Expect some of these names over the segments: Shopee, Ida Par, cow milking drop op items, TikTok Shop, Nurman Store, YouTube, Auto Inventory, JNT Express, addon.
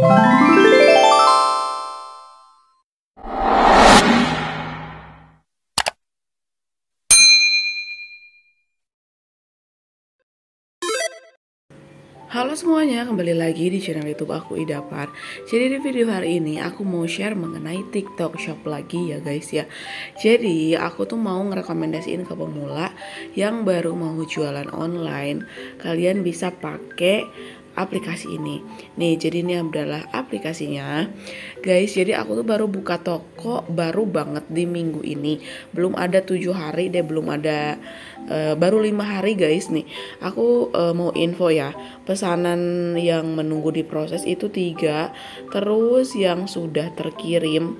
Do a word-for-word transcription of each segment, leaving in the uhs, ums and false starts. Halo semuanya, kembali lagi di channel YouTube aku, Ida Par. Jadi di video hari ini aku mau share mengenai TikTok Shop lagi ya guys ya. Jadi aku tuh mau ngerekomendasiin ke pemula yang baru mau jualan online, kalian bisa pakai aplikasi ini. Nih, jadi ini adalah aplikasinya guys. Jadi aku tuh baru buka toko, baru banget di minggu ini, belum ada tujuh hari deh, belum ada e, baru lima hari guys. Nih aku e, mau info ya, pesanan yang menunggu diproses itu tiga, terus yang sudah terkirim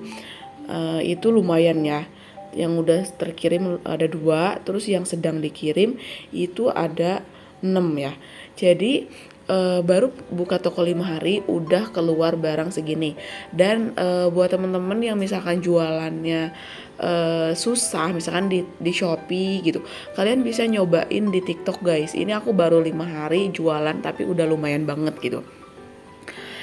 e, itu lumayan ya, yang udah terkirim ada dua, terus yang sedang dikirim itu ada enam ya. Jadi Uh, baru buka toko lima hari udah keluar barang segini. Dan uh, buat temen-temen yang misalkan jualannya uh, susah, misalkan di, di Shopee gitu, kalian bisa nyobain di TikTok guys. Ini aku baru lima hari jualan tapi udah lumayan banget gitu.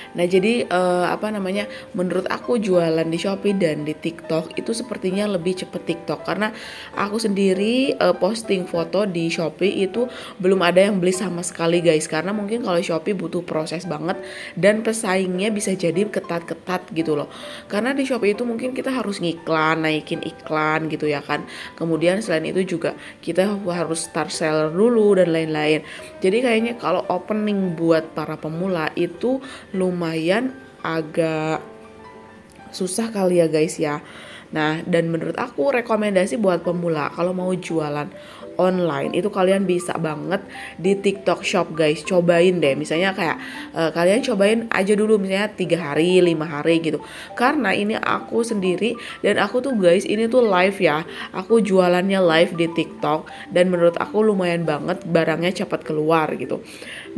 Nah jadi eh, apa namanya, menurut aku jualan di Shopee dan di TikTok itu sepertinya lebih cepet TikTok, karena aku sendiri eh, posting foto di Shopee itu belum ada yang beli sama sekali guys, karena mungkin kalau Shopee butuh proses banget dan pesaingnya bisa jadi ketat-ketat gitu loh. Karena di Shopee itu mungkin kita harus ngiklan, naikin iklan gitu ya kan, kemudian selain itu juga kita harus start seller dulu dan lain-lain. Jadi kayaknya kalau opening buat para pemula itu lumayan lumayan agak susah kali ya guys ya. Nah, dan menurut aku rekomendasi buat pemula kalau mau jualan online itu kalian bisa banget di TikTok Shop guys. Cobain deh, misalnya kayak eh, kalian cobain aja dulu misalnya tiga hari, lima hari gitu. Karena ini aku sendiri dan aku tuh guys, ini tuh live ya. Aku jualannya live di TikTok dan menurut aku lumayan banget, barangnya cepat keluar gitu.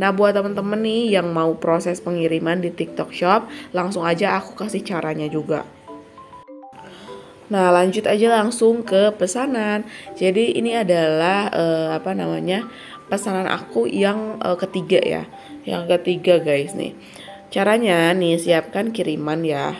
Nah, buat temen-temen nih yang mau proses pengiriman di TikTok Shop, langsung aja aku kasih caranya juga. Nah, lanjut aja langsung ke pesanan. Jadi ini adalah eh, apa namanya, pesanan aku yang eh, ketiga ya. Yang ketiga guys nih. Caranya nih, siapkan kiriman ya.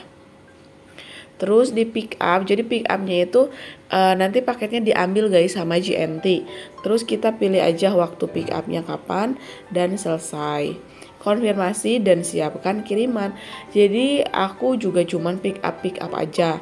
Terus di pick up. Jadi pick upnya itu uh, nanti paketnya diambil guys sama J N T. Terus kita pilih aja waktu pick upnya kapan dan selesai. Konfirmasi dan siapkan kiriman. Jadi aku juga cuman pick up pick up aja.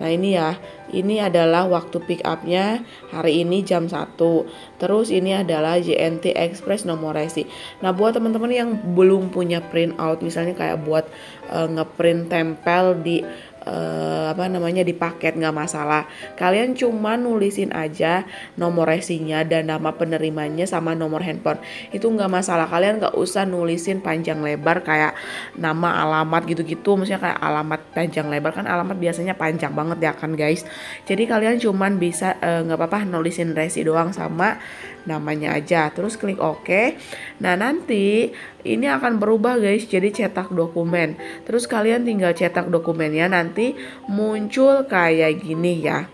Nah ini ya, ini adalah waktu pick upnya hari ini jam satu. Terus ini adalah J N T Express nomor resi. Nah buat teman-teman yang belum punya printout, misalnya kayak buat uh, ngeprint tempel di Uh, apa namanya di paket, nggak masalah. Kalian cuma nulisin aja nomor resinya dan nama penerimanya sama nomor handphone, itu nggak masalah. Kalian nggak usah nulisin panjang lebar kayak nama, alamat gitu-gitu. Maksudnya kayak alamat panjang lebar, kan alamat biasanya panjang banget ya kan guys. Jadi kalian cuma bisa uh, nggak apa-apa nulisin resi doang sama namanya aja. Terus klik OK. Nah nanti ini akan berubah guys, jadi cetak dokumen. Terus kalian tinggal cetak dokumennya, nanti muncul kayak gini ya.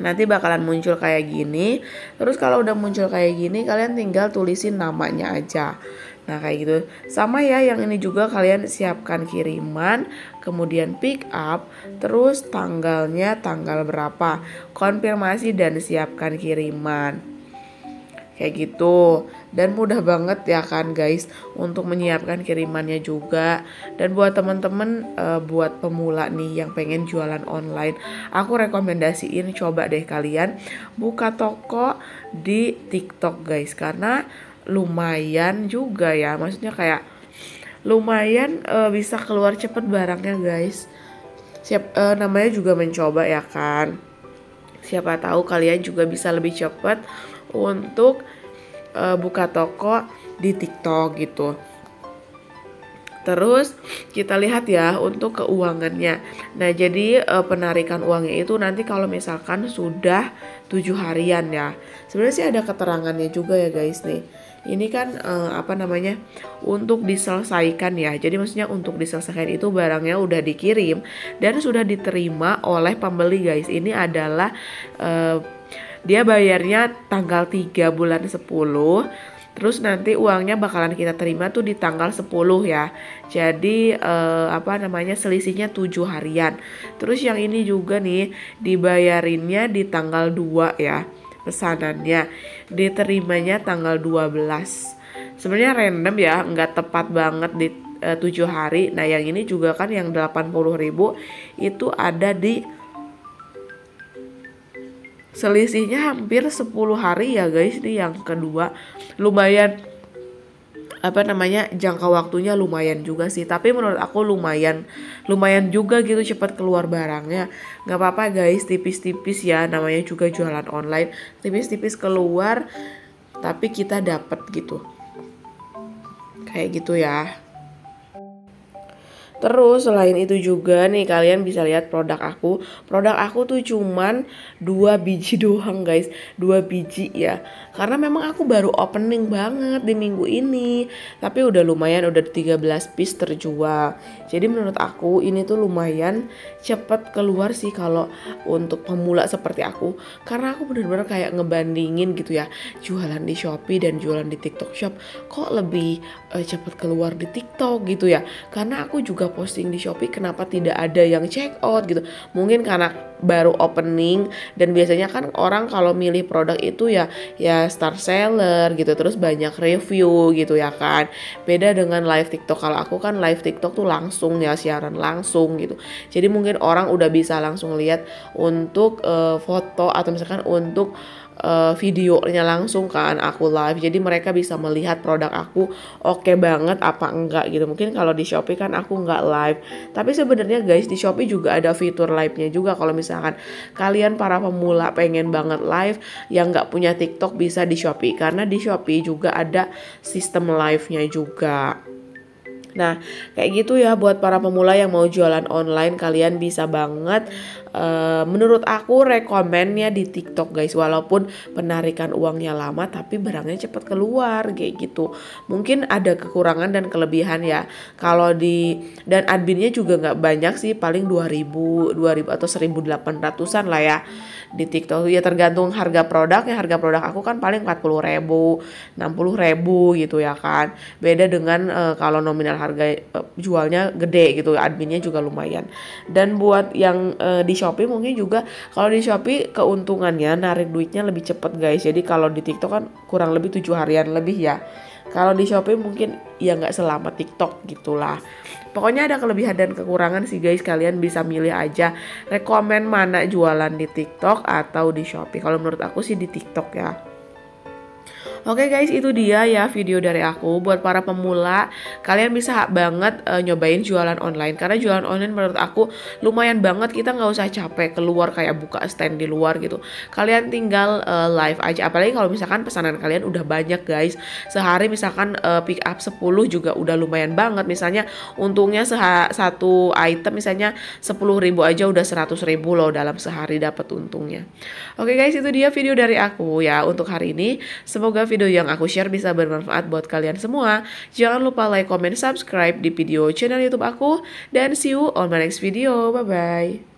Nanti bakalan muncul kayak gini. Terus kalau udah muncul kayak gini, kalian tinggal tulisin namanya aja. Nah kayak gitu. Sama ya yang ini juga, kalian siapkan kiriman, kemudian pick up, terus tanggalnya tanggal berapa, konfirmasi dan siapkan kiriman. Kayak gitu. Dan mudah banget ya kan guys untuk menyiapkan kirimannya juga. Dan buat temen-temen e, buat pemula nih yang pengen jualan online, aku rekomendasiin coba deh kalian buka toko di TikTok guys, karena lumayan juga ya. Maksudnya kayak lumayan e, bisa keluar cepet barangnya guys. Siap, e, namanya juga mencoba ya kan. Siapa tahu kalian juga bisa lebih cepat untuk uh, buka toko di TikTok gitu. Terus kita lihat ya untuk keuangannya. Nah jadi uh, penarikan uangnya itu nanti kalau misalkan sudah tujuh harian ya. Sebenarnya sih ada keterangannya juga ya guys nih. Ini kan uh, apa namanya, untuk diselesaikan ya. Jadi maksudnya untuk diselesaikan itu barangnya udah dikirim dan sudah diterima oleh pembeli guys. Ini adalah uh, dia bayarnya tanggal tiga bulan sepuluh, Terus nanti uangnya bakalan kita terima tuh di tanggal sepuluh ya. Jadi eh, apa namanya selisihnya tujuh harian. Terus yang ini juga nih dibayarinnya di tanggal dua ya. Pesanannya diterimanya tanggal dua belas. Sebenarnya random ya, nggak tepat banget di eh, tujuh hari. Nah, yang ini juga kan yang delapan puluh ribu itu ada di selisihnya hampir sepuluh hari ya guys, nih yang kedua. Lumayan apa namanya jangka waktunya lumayan juga sih, tapi menurut aku lumayan lumayan juga gitu cepat keluar barangnya. Nggak apa-apa guys, tipis-tipis ya, namanya juga jualan online, tipis-tipis keluar tapi kita dapet gitu, kayak gitu ya. Terus selain itu juga nih kalian bisa lihat produk aku. Produk aku tuh cuman dua biji doang guys, dua biji ya. Karena memang aku baru opening banget di minggu ini, tapi udah lumayan, udah tiga belas piece terjual. Jadi menurut aku ini tuh lumayan cepet keluar sih kalau untuk pemula seperti aku. Karena aku bener-bener kayak ngebandingin gitu ya, jualan di Shopee dan jualan di TikTok Shop, kok lebih uh, cepet keluar di TikTok gitu ya. Karena aku juga posting di Shopee, kenapa tidak ada yang check out gitu. Mungkin karena baru opening, dan biasanya kan orang kalau milih produk itu ya ya star seller gitu, terus banyak review gitu ya kan. Beda dengan live TikTok. Kalau aku kan live TikTok tuh langsung ya, siaran langsung gitu. Jadi mungkin orang udah bisa langsung lihat untuk uh, foto atau misalkan untuk Uh, videonya langsung kan aku live, jadi mereka bisa melihat produk aku oke okay banget apa enggak gitu. Mungkin kalau di Shopee kan aku nggak live, tapi sebenarnya guys di Shopee juga ada fitur live-nya juga. Kalau misalkan kalian para pemula pengen banget live yang nggak punya TikTok, bisa di Shopee, karena di Shopee juga ada sistem live-nya juga. Nah, kayak gitu ya buat para pemula yang mau jualan online, kalian bisa banget. E, menurut aku rekomennya di TikTok guys, walaupun penarikan uangnya lama tapi barangnya cepat keluar kayak gitu. Mungkin ada kekurangan dan kelebihan ya. Kalau di dan adminnya juga nggak banyak sih, paling dua ribu, dua ribu atau seribu delapan ratusan lah ya di TikTok. Ya tergantung harga produknya. Harga produk aku kan paling empat puluh ribu, enam puluh ribu gitu ya kan. Beda dengan e, kalau nominal harga jualnya gede gitu, adminnya juga lumayan. Dan buat yang e, di Shopee mungkin juga, kalau di Shopee keuntungannya narik duitnya lebih cepet guys. Jadi kalau di TikTok kan kurang lebih tujuh harian lebih ya. Kalau di Shopee mungkin ya nggak selama TikTok gitulah. Pokoknya ada kelebihan dan kekurangan sih guys, kalian bisa milih aja rekomen mana jualan di TikTok atau di Shopee. Kalau menurut aku sih di TikTok ya. Oke guys, itu dia ya video dari aku. Buat para pemula, kalian bisa banget e, nyobain jualan online. Karena jualan online menurut aku lumayan banget, kita nggak usah capek keluar kayak buka stand di luar gitu. Kalian tinggal e, live aja. Apalagi kalau misalkan pesanan kalian udah banyak guys. Sehari misalkan e, pick up sepuluh juga udah lumayan banget. Misalnya untungnya satu item misalnya sepuluh ribu aja udah seratus ribu loh dalam sehari dapat untungnya. Oke guys, itu dia video dari aku ya untuk hari ini. Semoga video Video yang aku share bisa bermanfaat buat kalian semua. Jangan lupa like, comment, subscribe di video channel YouTube aku. Dan see you on my next video. Bye-bye.